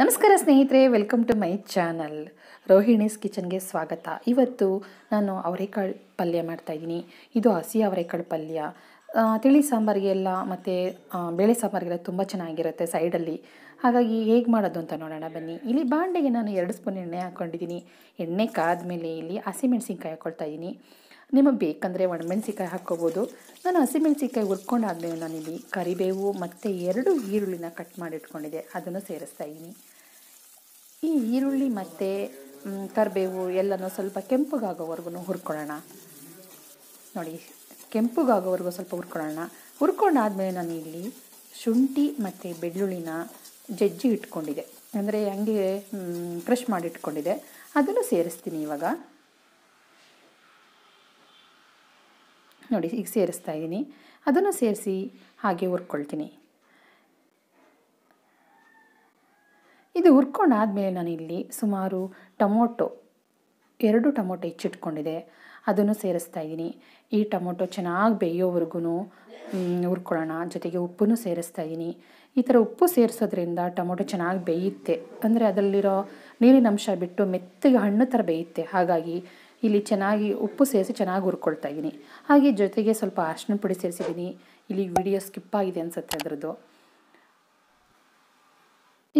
ನಮಸ್ಕಾರ ಸ್ನೇಹಿತರೆ, welcome to my channel Rohini's ಕಿಚನ್ಗೆ ಸ್ವಾಗತ. ಇವತ್ತು ನಾನು ಅವರೆಕಾಳು ಪಲ್ಯ ಮಾಡ್ತಾಯಿದ್ದೀನಿ. ಇದು ಹಸಿ ಅವರೆಕಾಳು ಪಲ್ಯ. ತಿಳಿ ಸಾಂಬಾರಿಗೆಲ್ಲ ಮತ್ತು ಬೇಳೆ ಸಾಂಬಾರಿಗೆಲ್ಲ ತುಂಬ ಚೆನ್ನಾಗಿರುತ್ತೆ ಸೈಡಲ್ಲಿ. ಹಾಗಾಗಿ ಹೇಗೆ ಮಾಡೋದು ಅಂತ ನೋಡೋಣ ಬನ್ನಿ. ಇಲ್ಲಿ ಬಾಂಡೆಗೆ ನಾನು 2 ಸ್ಪೂನ್ ಎಣ್ಣೆ ಹಾಕ್ಕೊಂಡಿದ್ದೀನಿ. ಎಣ್ಣೆ ಕಾದ ಮೇಲೆ ಇಲ್ಲಿ ಹಸಿಮೆಣ್ಸಿನ್ಕಾಯಿ ಹಾಕ್ಕೊಳ್ತಾಯಿದ್ದೀನಿ. ನಿಮಗೆ ಬೇಕಂದರೆ ಒಣಮೆಣ್ಸಿಕಾಯಿ ಹಾಕ್ಕೋಬೋದು. ನಾನು ಹಸಿಮೆಣ್ಸಿಕಾಯಿ ಹುರ್ಕೊಂಡಾದ್ಮೇಲೆ ನಾನಿಲ್ಲಿ ಕರಿಬೇವು ಮತ್ತು 2 ಈರುಳ್ಳಿನ ಕಟ್ ಮಾಡಿಟ್ಕೊಂಡಿದ್ದೆ, ಅದನ್ನು ಸೇರಿಸ್ತಾ ಇದ್ದೀನಿ. ಈ ಈರುಳ್ಳಿ ಮತ್ತು ಕರಿಬೇವು ಎಲ್ಲನೂ ಸ್ವಲ್ಪ ಕೆಂಪಗಾಗೋವರೆಗೂ ಹುರ್ಕೊಳ್ಳೋಣ. ನೋಡಿ, ಕೆಂಪಗಾಗೋವರೆಗೂ ಸ್ವಲ್ಪ ಹುರ್ಕೊಳ್ಳೋಣ. ಹುರ್ಕೊಂಡಾದ್ಮೇಲೆ ನಾನಿಲ್ಲಿ ಶುಂಠಿ ಮತ್ತು ಬೆಳ್ಳುಳ್ಳಿನ ಜಜ್ಜಿ ಇಟ್ಕೊಂಡಿದ್ದೆ, ಅಂದರೆ ಹಂಗೆ ಕ್ರಷ್ ಮಾಡಿಟ್ಕೊಂಡಿದ್ದೆ, ಅದನ್ನು ಸೇರಿಸ್ತೀನಿ. ಇವಾಗ ನೋಡಿ, ಈಗ ಸೇರಿಸ್ತಾ ಇದ್ದೀನಿ. ಅದನ್ನು ಸೇರಿಸಿ ಹಾಗೆ ಹುರ್ಕೊಳ್ತೀನಿ. ಇದು ಹುರ್ಕೊಂಡಾದ್ಮೇಲೆ ನಾನಿಲ್ಲಿ ಸುಮಾರು ಟೊಮೊಟೊ 2 ಟೊಮೊಟೊ ಹೆಚ್ಚಿಟ್ಕೊಂಡಿದೆ, ಅದನ್ನು ಸೇರಿಸ್ತಾ ಇದ್ದೀನಿ. ಈ ಟೊಮೊಟೊ ಚೆನ್ನಾಗಿ ಬೇಯೋವರೆಗೂ ಹುರ್ಕೊಳ್ಳೋಣ. ಜೊತೆಗೆ ಉಪ್ಪನ್ನು ಸೇರಿಸ್ತಾ ಇದ್ದೀನಿ. ಈ ಥರ ಉಪ್ಪು ಸೇರಿಸೋದ್ರಿಂದ ಟೊಮೊಟೊ ಚೆನ್ನಾಗಿ ಬೇಯುತ್ತೆ, ಅಂದರೆ ಅದರಲ್ಲಿರೋ ನೀರಿನ ಅಂಶ ಬಿಟ್ಟು ಮೆತ್ತಗೆ ಹಣ್ಣು ಥರ ಬೇಯುತ್ತೆ. ಹಾಗಾಗಿ ಇಲ್ಲಿ ಚೆನ್ನಾಗಿ ಉಪ್ಪು ಸೇರಿಸಿ ಚೆನ್ನಾಗಿ ಹುರ್ಕೊಳ್ತಾ ಇದ್ದೀನಿ. ಹಾಗೆ ಜೊತೆಗೆ ಸ್ವಲ್ಪ ಅರಿಶಿನ ಪುಡಿ ಸೇರಿಸಿದ್ದೀನಿ. ಇಲ್ಲಿ ವಿಡಿಯೋ ಸ್ಕಿಪ್ ಆಗಿದೆ ಅನಿಸುತ್ತೆ ಅದರದ್ದು.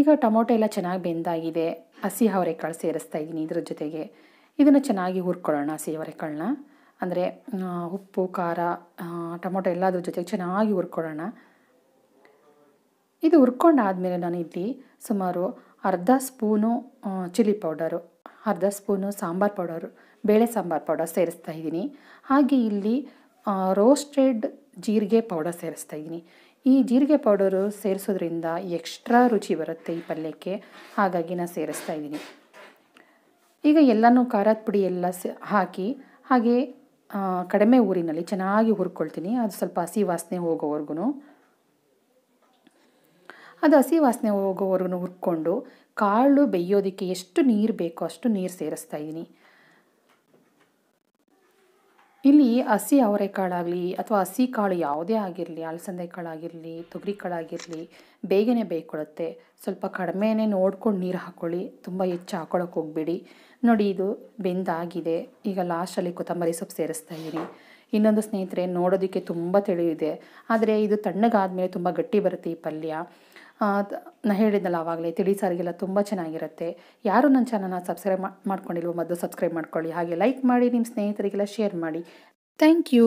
ಈಗ ಟೊಮೊಟೊ ಎಲ್ಲ ಚೆನ್ನಾಗಿ ಬೆಂದಾಗಿದೆ. ಹಸಿ ಅವರೆಕಾಳು ಸೇರಿಸ್ತಾ ಇದ್ದೀನಿ ಇದ್ರ ಜೊತೆಗೆ. ಇದನ್ನು ಚೆನ್ನಾಗಿ ಹುರ್ಕೊಳ್ಳೋಣ. ಹಸಿ ಅವರೆಕಾಳನ್ನ ಅಂದರೆ ಉಪ್ಪು ಖಾರ ಟೊಮೊಟೊ ಎಲ್ಲ ಅದ್ರ ಜೊತೆಗೆ ಚೆನ್ನಾಗಿ ಹುರ್ಕೊಳ್ಳೋಣ. ಇದು ಹುರ್ಕೊಂಡಾದಮೇಲೆ ನಾನು ಇಲ್ಲಿ ಸುಮಾರು 1/2 spoon chilli powder, 1/2 spoon sambar powder, ಬೇಳೆ ಸಾಂಬಾರು ಪೌಡರ್ ಸೇರಿಸ್ತಾ ಇದ್ದೀನಿ. ಹಾಗೆ ಇಲ್ಲಿ ರೋಸ್ಟೆಡ್ ಜೀರಿಗೆ ಪೌಡರ್ ಸೇರಿಸ್ತಾ ಇದ್ದೀನಿ. ಈ ಜೀರಿಗೆ ಪೌಡರು ಸೇರಿಸೋದ್ರಿಂದ ಎಕ್ಸ್ಟ್ರಾ ರುಚಿ ಬರುತ್ತೆ ಈ ಪಲ್ಯಕ್ಕೆ, ಹಾಗಾಗಿ ನಾನು ಸೇರಿಸ್ತಾ ಇದ್ದೀನಿ. ಈಗ ಎಲ್ಲನೂ ಖಾರದ ಪುಡಿ ಎಲ್ಲ ಹಾಕಿ ಹಾಗೆ ಕಡಿಮೆ ಊರಿನಲ್ಲಿ ಚೆನ್ನಾಗಿ ಹುರ್ಕೊಳ್ತೀನಿ. ಅದು ಸ್ವಲ್ಪ ಹಸಿ ವಾಸನೆ ಹೋಗೋವರೆಗೂ, ಅದು ಹಸಿ ವಾಸನೆ ಹೋಗೋವರೆಗೂ ಹುರ್ಕೊಂಡು ಕಾಳು ಬೇಯೋದಕ್ಕೆ ಎಷ್ಟು ನೀರು ಬೇಕೋ ಅಷ್ಟು ನೀರು ಸೇರಿಸ್ತಾ ಇದ್ದೀನಿ. ಇಲ್ಲಿ ಹಸಿ ಅವರೆಕಾಳಾಗಲಿ ಅಥವಾ ಹಸಿ ಕಾಳು ಯಾವುದೇ ಆಗಿರಲಿ, ಅಲಸಂದೆ ಕಾಳಾಗಿರಲಿ, ತೊಗರಿ ಕಾಳಾಗಿರಲಿ, ಬೇಗನೆ ಬೇಯ್ಕೊಳ್ಳುತ್ತೆ. ಸ್ವಲ್ಪ ಕಡಿಮೆನೇ ನೋಡ್ಕೊಂಡು ನೀರು ಹಾಕ್ಕೊಳ್ಳಿ, ತುಂಬ ಹೆಚ್ಚು ಹಾಕ್ಕೊಳ್ಳೋಕೆ ಹೋಗಬೇಡಿ. ನೋಡಿ, ಇದು ಬೆಂದಾಗಿದೆ. ಈಗ ಲಾಸ್ಟಲ್ಲಿ ಕೊತ್ತಂಬರಿ ಸೊಪ್ಪು ಸೇರಿಸ್ತಾ ಇದ್ದೀನಿ. ಇನ್ನೊಂದು ಸ್ನೇಹಿತರೆ, ನೋಡೋದಕ್ಕೆ ತುಂಬ ತೆಳುವಿದೆ, ಆದರೆ ಇದು ತಣ್ಣಗಾದ್ಮೇಲೆ ತುಂಬ ಗಟ್ಟಿ ಬರುತ್ತೆ ಈ ಪಲ್ಯ. ನಾನು ಹೇಳಿದ್ನಲ್ಲ ಆವಾಗಲೇ, ತಿಳಿ ಸಾರಿಗೆಲ್ಲ ತುಂಬ ಚೆನ್ನಾಗಿರುತ್ತೆ. ಯಾರು ನನ್ನ ಚಾನಲ್ನ ಸಬ್ಸ್ಕ್ರೈಬ್ ಮಾಡ್ಕೊಂಡಿಲ್ವೋ ಮೊದಲು ಸಬ್ಸ್ಕ್ರೈಬ್ ಮಾಡ್ಕೊಳ್ಳಿ. ಹಾಗೆ ಲೈಕ್ ಮಾಡಿ, ನಿಮ್ಮ ಸ್ನೇಹಿತರಿಗೆಲ್ಲ ಶೇರ್ ಮಾಡಿ. Thank you.